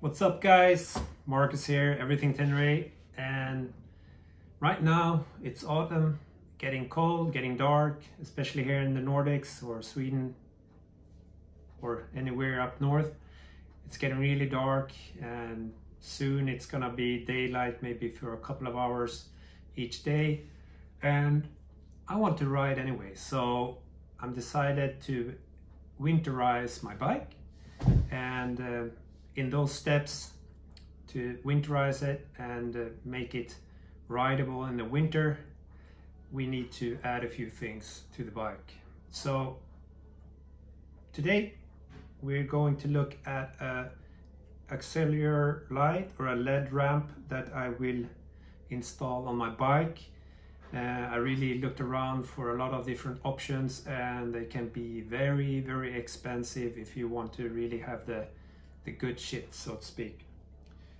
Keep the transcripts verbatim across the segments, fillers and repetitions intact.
What's up guys, Marcus here, Everything Tenere, and right now it's autumn, getting cold, getting dark, especially here in the Nordics or Sweden or anywhere up north. It's getting really dark and soon it's gonna be daylight, maybe for a couple of hours each day, and I want to ride anyway, so I'm decided to winterize my bike and uh, in those steps to winterize it and uh, make it rideable in the winter, we need to add a few things to the bike. So today we're going to look at a auxiliary light or a L E D ramp that I will install on my bike. Uh, I really looked around for a lot of different options and they can be very very expensive if you want to really have the the good shit, so to speak.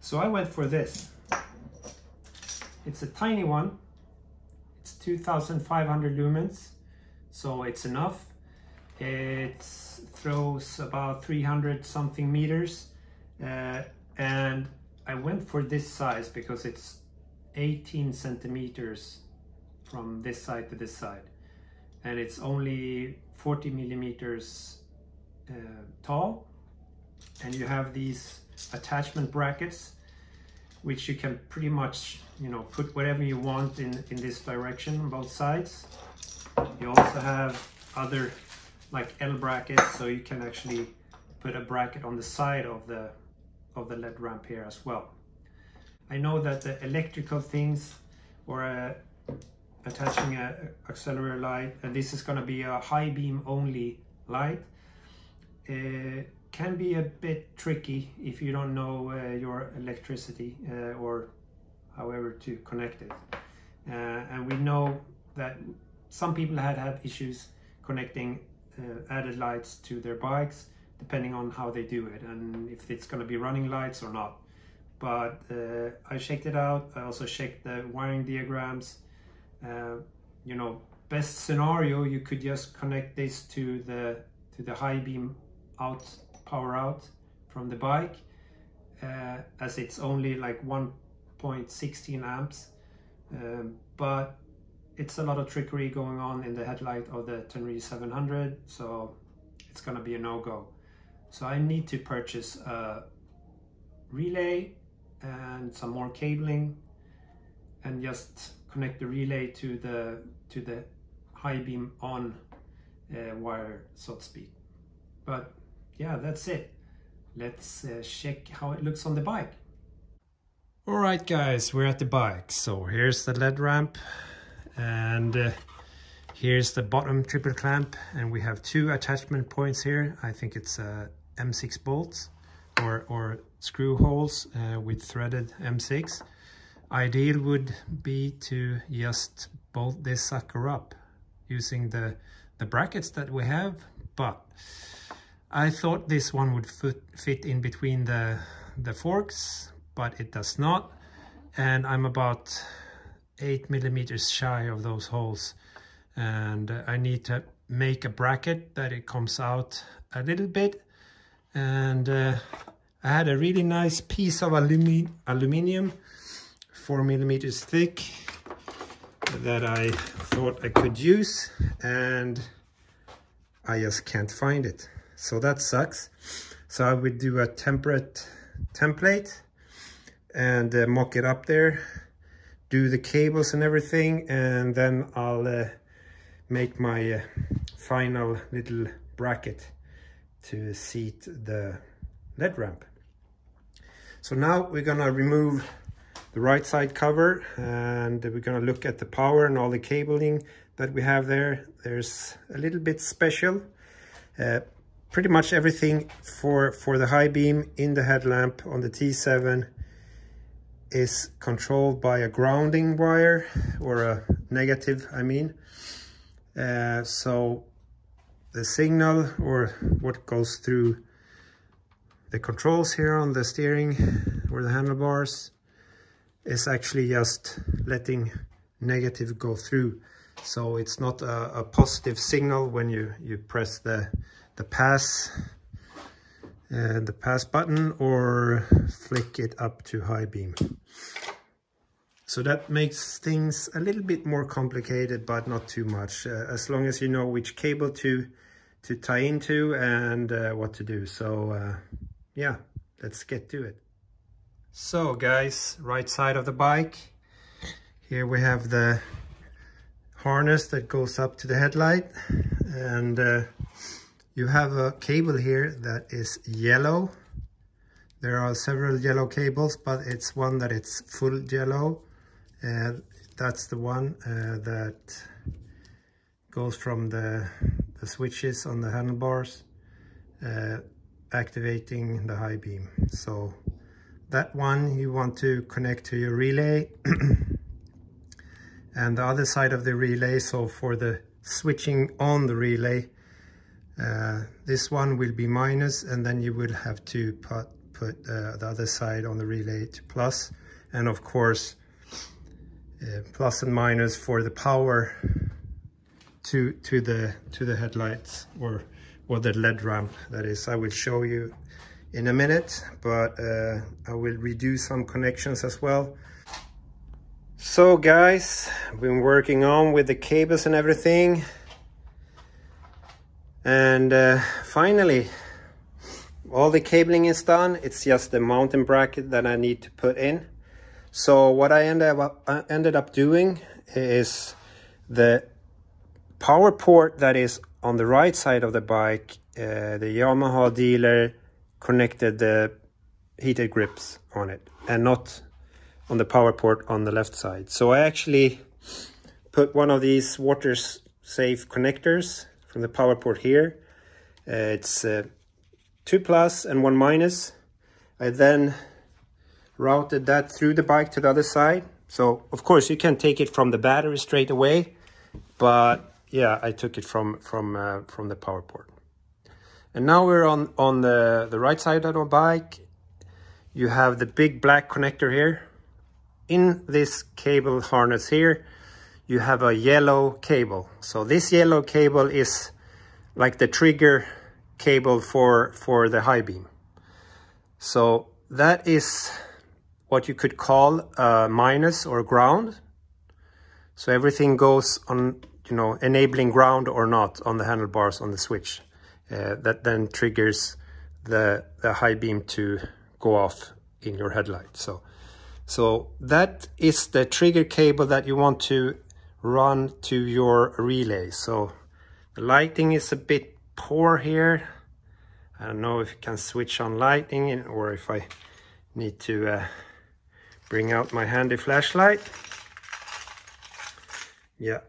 So I went for this. It's a tiny one. It's two thousand five hundred lumens, so it's enough. It throws about three hundred something meters, uh, and I went for this size because it's eighteen centimeters from this side to this side, and it's only forty millimeters uh, tall. And you have these attachment brackets, which you can pretty much, you know, put whatever you want in, in this direction on both sides. You also have other like L brackets, so you can actually put a bracket on the side of the, of the L E D ramp here as well. I know that the electrical things or uh, attaching an auxiliary light, and this is going to be a high beam only light, Uh, can be a bit tricky if you don't know uh, your electricity uh, or however to connect it. Uh, and we know that some people had had issues connecting uh, added lights to their bikes, depending on how they do it and if it's going to be running lights or not. But uh, I checked it out. I also checked the wiring diagrams. Uh, you know, best scenario, you could just connect this to the to the high beam out, power out from the bike, uh, as it's only like one point one six amps, um, but it's a lot of trickery going on in the headlight of the Tenere seven hundred, so it's gonna be a no-go. So I need to purchase a relay and some more cabling and just connect the relay to the to the high beam on uh, wire, so to speak. But yeah, that's it. Let's uh, check how it looks on the bike. All right guys, we're at the bike. So here's the L E D ramp, and uh, here's the bottom triple clamp, and we have two attachment points here. I think it's uh, M six bolts or, or screw holes uh, with threaded M six. Ideal would be to just bolt this sucker up using the, the brackets that we have, but I thought this one would fit in between the, the forks, but it does not, and I'm about eight millimeters shy of those holes, and I need to make a bracket that it comes out a little bit. And uh, I had a really nice piece of alumi aluminium, four millimeters thick, that I thought I could use, and I just can't find it. So that sucks. So I would do a temperate template and uh, mock it up there, do the cables and everything, and then I'll uh, make my uh, final little bracket to seat the L E D ramp. So now we're gonna remove the right side cover, and we're gonna look at the power and all the cabling that we have there. There's a little bit special. Uh, Pretty much everything for, for the high beam in the headlamp on the T seven is controlled by a grounding wire, or a negative, I mean. Uh, so the signal, or what goes through the controls here on the steering or the handlebars, is actually just letting negative go through. So it's not a, a positive signal when you, you press the the pass uh, the pass button or flick it up to high beam. So that makes things a little bit more complicated, but not too much, uh, as long as you know which cable to to tie into and uh, what to do. So uh, yeah, let's get to it. So guys, right side of the bike, here we have the harness that goes up to the headlight, and uh, you have a cable here that is yellow. There are several yellow cables, but it's one that it's full yellow, and that's the one uh, that goes from the, the switches on the handlebars, uh, activating the high beam. So that one you want to connect to your relay and the other side of the relay. So for the switching on the relay, uh, this one will be minus, and then you will have to put put uh, the other side on the relay to plus, and of course uh, plus and minus for the power to to the to the headlights or or the L E D ramp. That is, I will show you in a minute, but uh, I will redo some connections as well. So guys, I've been working on with the cables and everything, and uh, finally all the cabling is done. It's just the mounting bracket that I need to put in. So what I ended up, uh, ended up doing is the power port that is on the right side of the bike, uh, the Yamaha dealer connected the heated grips on it and not on the power port on the left side. So I actually put one of these water safe connectors from the power port here. Uh, it's uh, two plus and one minus. I then routed that through the bike to the other side. So of course you can take it from the battery straight away, but yeah, I took it from from uh, from the power port. And now we're on on the the right side of the bike. You have the big black connector here. In this cable harness here, you have a yellow cable. So this yellow cable is like the trigger cable for for the high beam. So that is what you could call a minus or ground. So everything goes on, you know, enabling ground or not on the handlebars on the switch, uh, that then triggers the the high beam to go off in your headlight. So so that is the trigger cable that you want to run to your relay. So the lighting is a bit poor here. I don't know if you can switch on lighting or if I need to uh, bring out my handy flashlight. Yeah,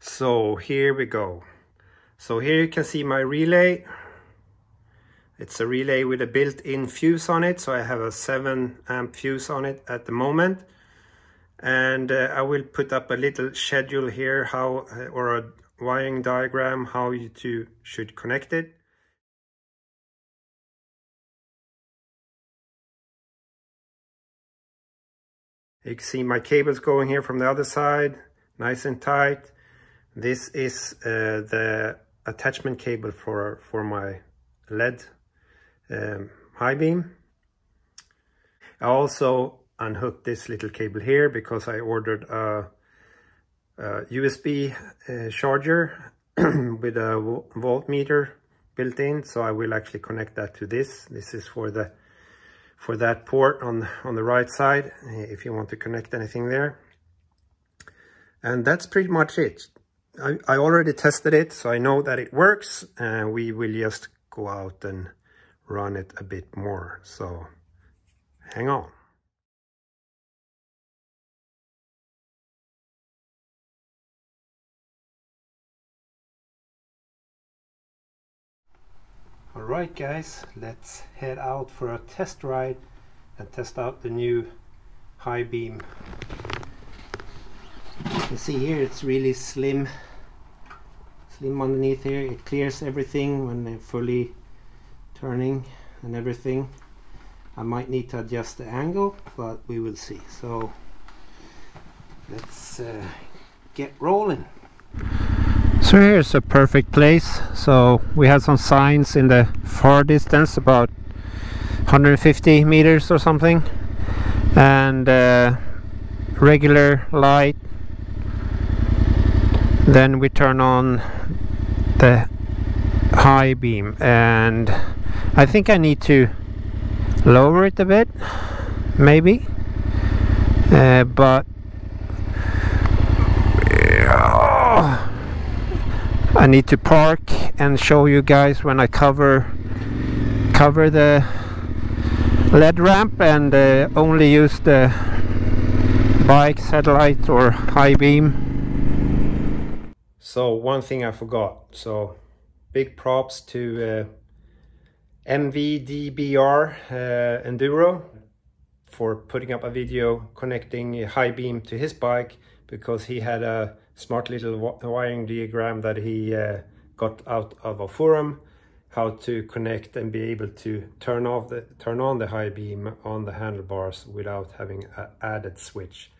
so here we go. So here you can see my relay. It's a relay with a built-in fuse on it, so I have a seven amp fuse on it at the moment. And uh, I will put up a little schedule here, how or a wiring diagram how you two should connect it. You can see my cables going here from the other side, nice and tight. This is uh, the attachment cable for for my L E D um, high beam. I also unhooked this little cable here because I ordered a Uh, U S B uh, charger with a voltmeter built in, so I will actually connect that to this. This is for the for that port on on the right side, if you want to connect anything there. And that's pretty much it. I, I already tested it, so I know that it works. Uh, we will just go out and run it a bit more. So hang on. Alright guys, let's head out for a test ride and test out the new high beam. You see here, it's really slim slim underneath here. It clears everything when they're fully turning and everything. I might need to adjust the angle, but we will see. So let's uh, get rolling. So here's a perfect place. So we had some signs in the far distance, about one hundred fifty meters or something, and uh, regular light. Then we turn on the high beam, and I think I need to lower it a bit, maybe, uh, but I need to park and show you guys when I cover cover the L E D ramp and uh, only use the bike satellite or high beam. So one thing I forgot, so big props to uh, M V D B R uh, Enduro for putting up a video connecting a high beam to his bike, because he had a smart little wiring diagram that he uh, got out of a forum, how to connect and be able to turn off the turn on the high beam on the handlebars without having an added switch.